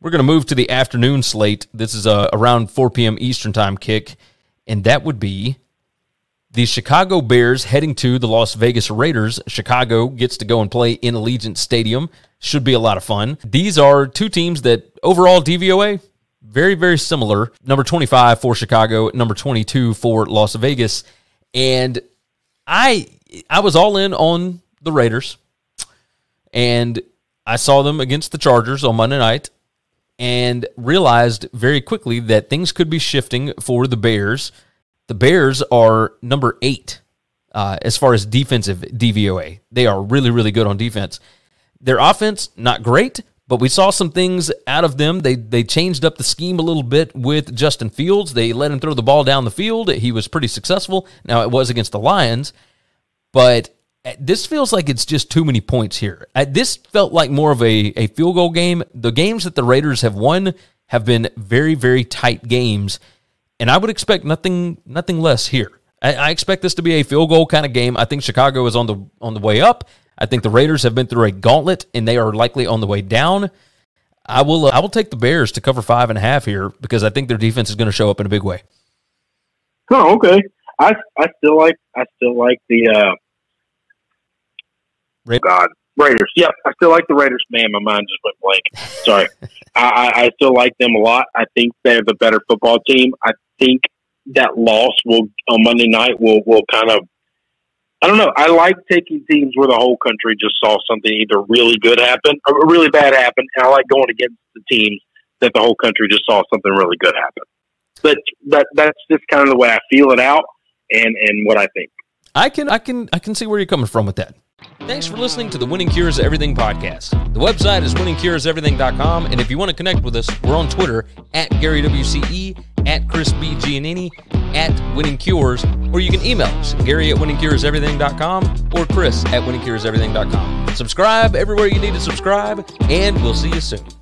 We're going to move to the afternoon slate. This is around 4 p.m. Eastern time kick, and that would be the Chicago Bears heading to the Las Vegas Raiders. Chicago gets to go and play in Allegiant Stadium. Should be a lot of fun. These are two teams that overall DVOA, very, very similar. Number 25 for Chicago, number 22 for Las Vegas. And I was all in on the Raiders, and I saw them against the Chargers on Monday night, and realized very quickly that things could be shifting for the Bears. The Bears are number 8 as far as defensive DVOA. They are really, really good on defense. Their offense, not great, but we saw some things out of them. They changed up the scheme a little bit with Justin Fields. They let him throw the ball down the field. He was pretty successful. Now, it was against the Lions, but this feels like it's just too many points here. This felt like more of a field goal game. The games that the Raiders have won have been very, very tight games, and I would expect nothing less here. I expect this to be a field goal kind of game. I think Chicago is on the way up. I think the Raiders have been through a gauntlet, and they are likely on the way down. I will take the Bears to cover 5.5 here because I think their defense is going to show up in a big way. Oh, okay. I still like the. Raiders. Yep, I still like the Raiders. Man, my mind just went blank. Sorry. I still like them a lot. I think they're the better football team. I think that loss will on Monday night will kind of, I don't know. I like taking teams where the whole country just saw something either really good happen or really bad happen, and I like going against the teams that the whole country just saw something really good happen. But that's just kind of the way I feel it out and what I think. I can see where you're coming from with that. Thanks for listening to the Winning Cures Everything podcast. The website is winningcureseverything.com, and if you want to connect with us, we're on Twitter at GaryWCE, at ChrisBGiannini, at Winning Cures, or you can email us, Gary at winningcureseverything.com or Chris at winningcureseverything.com. Subscribe everywhere you need to subscribe, and we'll see you soon.